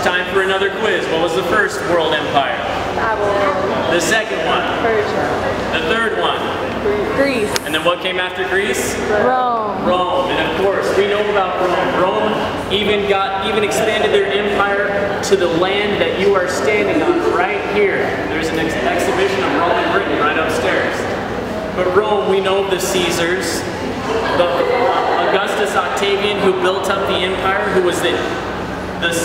It's time for another quiz. What was the first world empire? Babylon. The second one? Persia. The third one? Greece. And then what came after Greece? Rome. Rome. And of course, we know about Rome. Rome even expanded their empire to the land that you are standing on right here. There's an exhibition of Roman Britain right upstairs. But Rome, we know the Caesars, Augustus Octavian, who built up the empire, who was the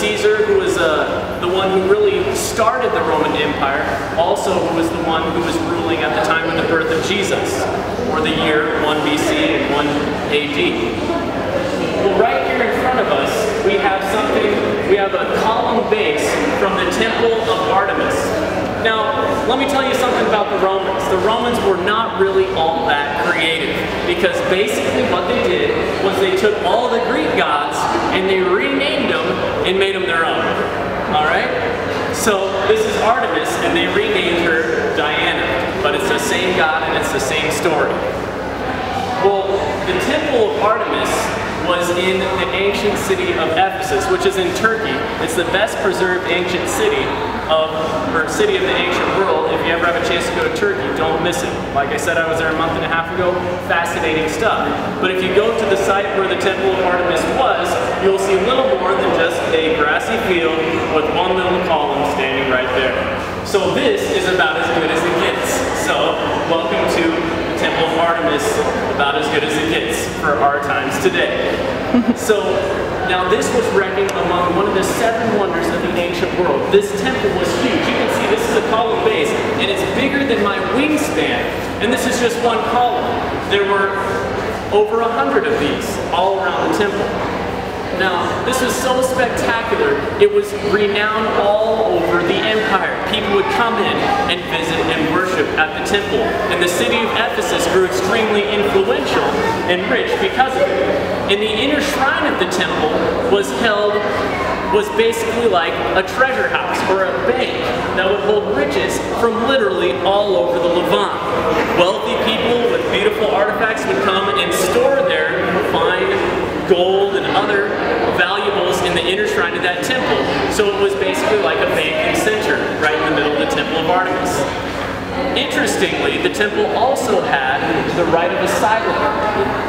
Caesar, who was the one who really started the Roman Empire, also who was the one who was ruling at the time of the birth of Jesus, or the year 1 BC and 1 AD. Well, right here in front of us, we have a column base from the Temple of Artemis. Now, let me tell you something about the Romans. The Romans were not really all that creative, because basically what they did was they took all the Greek gods and they renamed them and made them their own. Alright? So this is Artemis, and they renamed her Diana. But it's the same god and it's the same story. Well, the Temple of Artemis was in the ancient city of Ephesus, which is in Turkey. It's the best preserved ancient city of the ancient world. If you ever have a chance to go to Turkey, don't miss it. Like I said, I was there a month and a half ago. Fascinating stuff. But if you go to the site where the Temple of Artemis was, you'll see little more than just a grassy field with one little column standing right there. So this is about as good as it gets. So welcome to Temple of Artemis, about as good as it gets for our times today. So, now this was reckoned among one of the 7 wonders of the ancient world. This temple was huge. You can see this is a column base, and it's bigger than my wingspan. And this is just one column. There were over 100 of these all around the temple. Now, this was so spectacular, it was renowned all over the empire. People would come in and visit and worship at the temple. And the city of Ephesus grew extremely influential and rich because of it. And the inner shrine of the temple was basically like a treasure house or a bank that would hold riches from literally all over the Levant. Wealthy people with beautiful artifacts would come and store their fine gold and other valuables in the inner shrine of that temple. So it was basically like a banking center right in the middle of the Temple of Artemis. Interestingly, the temple also had the right of asylum.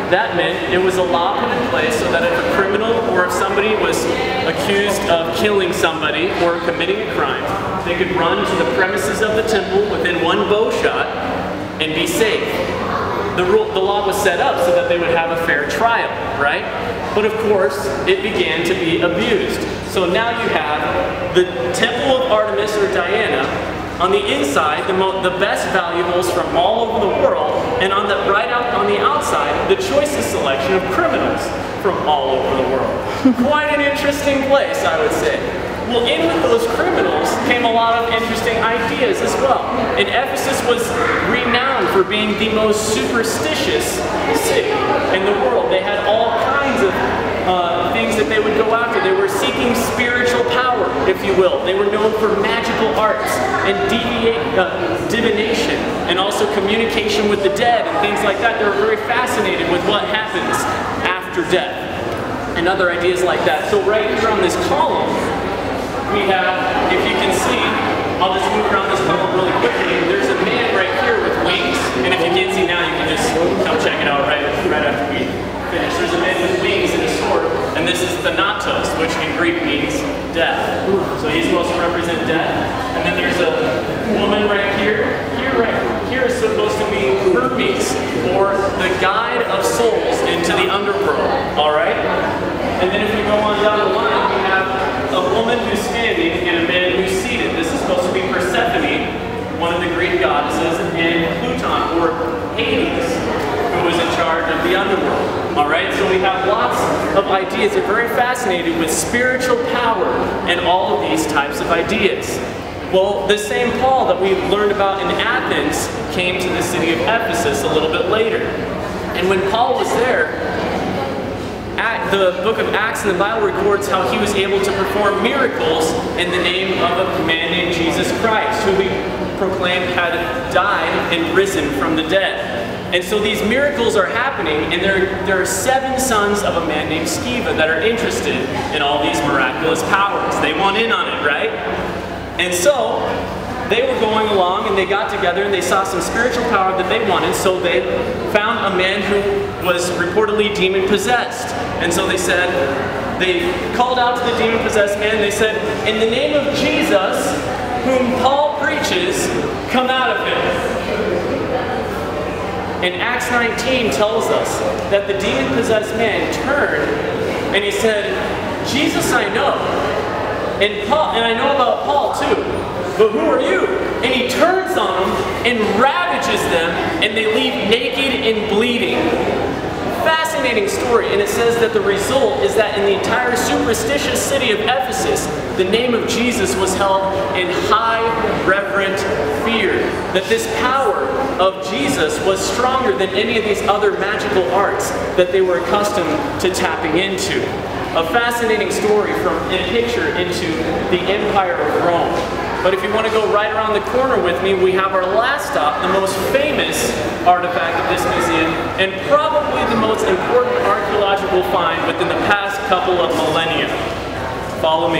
That meant it was a law put in place so that if a criminal or if somebody was accused of killing somebody or committing a crime, they could run to the premises of the temple within one bow shot and be safe. The law was set up so that they would have a fair trial, right? But of course, it began to be abused. So now you have the Temple of Artemis or Diana, on the inside, the best valuables from all over the world, and on the on the outside, the choicest selection of criminals from all over the world. Quite an interesting place, I would say. Well, in with those criminals came a lot of interesting ideas as well. And Ephesus was renowned for being the most superstitious city in the world. They had all kinds of things that they would go after. They were seeking spiritual power, if you will. They were known for magical arts and divination and also communication with the dead and things like that. They were very fascinated with what happens after death and other ideas like that. So right here on this column, we have, if you can see, I'll just move around this column really quickly. There's a man right here with wings, and if you can't see now, you can just come check it out right after we finish. There's a man with wings and a sword, and this is thanatos, which in Greek means death. So he's supposed to represent death. And then there's a woman right here. Here is supposed to be Hermes, or the guide of souls into the underworld. All right. And then if we go on down the line, we have a woman who's standing and a man who's seated. This is supposed to be Persephone, one of the Greek goddesses, and Pluton, or Hades, who was in charge of the underworld. Alright, so we have lots of ideas. They're very fascinated with spiritual power and all of these types of ideas. Well, the same Paul that we learned about in Athens came to the city of Ephesus a little bit later. And when Paul was there, the book of Acts in the Bible records how he was able to perform miracles in the name of a man named Jesus Christ, who we proclaimed had died and risen from the dead. And so these miracles are happening, and there are 7 sons of a man named Sceva that are interested in all these miraculous powers. They want in on it, right? And so they were going along, and they got together, and they saw some spiritual power that they wanted, so they found a man who was reportedly demon-possessed. And so they said, they called out to the demon-possessed man, and they said, "In the name of Jesus, whom Paul preaches, come out of him." And Acts 19 tells us that the demon-possessed man turned, and he said, "Jesus I know, and Paul, and I know about Paul too. But who are you?" And he turns on them and ravages them, and they leave naked and bleeding. Fascinating story, and it says that the result is that in the entire superstitious city of Ephesus, the name of Jesus was held in high, reverent fear. That this power of Jesus was stronger than any of these other magical arts that they were accustomed to tapping into. A fascinating story from a picture into the Empire of Rome. But if you want to go right around the corner with me, we have our last stop, the most famous artifact of this museum, and probably the most important archaeological find within the past couple of millennia. Follow me.